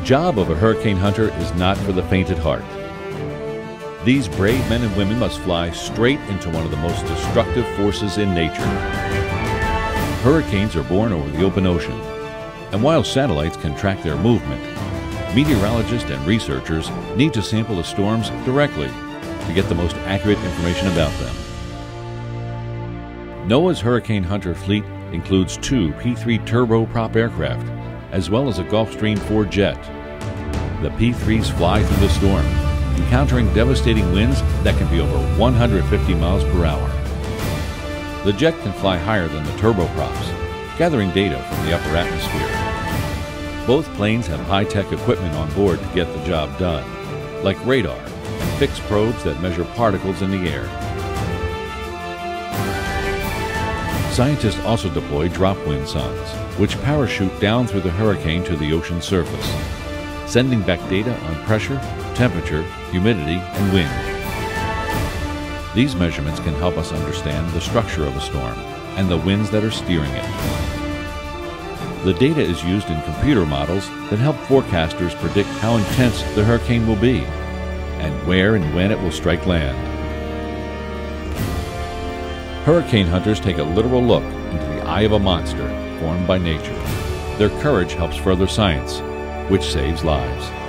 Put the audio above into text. job of a hurricane hunter is not for the faint at heart. These brave men and women must fly straight into one of the most destructive forces in nature. Hurricanes are born over the open ocean, and while satellites can track their movement, meteorologists and researchers need to sample the storms directly to get the most accurate information about them. NOAA's Hurricane Hunter fleet includes two P-3 turboprop aircraft, as well as a Gulfstream IV jet. The P-3s fly through the storm, encountering devastating winds that can be over 150 miles per hour. The jet can fly higher than the turboprops, gathering data from the upper atmosphere. Both planes have high-tech equipment on board to get the job done, like radar and fixed probes that measure particles in the air. Scientists also deploy dropwindsondes, which parachute down through the hurricane to the ocean surface, sending back data on pressure, temperature, humidity, and wind. These measurements can help us understand the structure of a storm and the winds that are steering it. The data is used in computer models that help forecasters predict how intense the hurricane will be and where and when it will strike land. Hurricane hunters take a literal look into the eye of a monster formed by nature. Their courage helps further science, which saves lives.